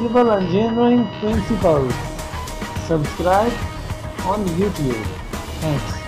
Civil Engineering Principles. Subscribe on YouTube. Thanks.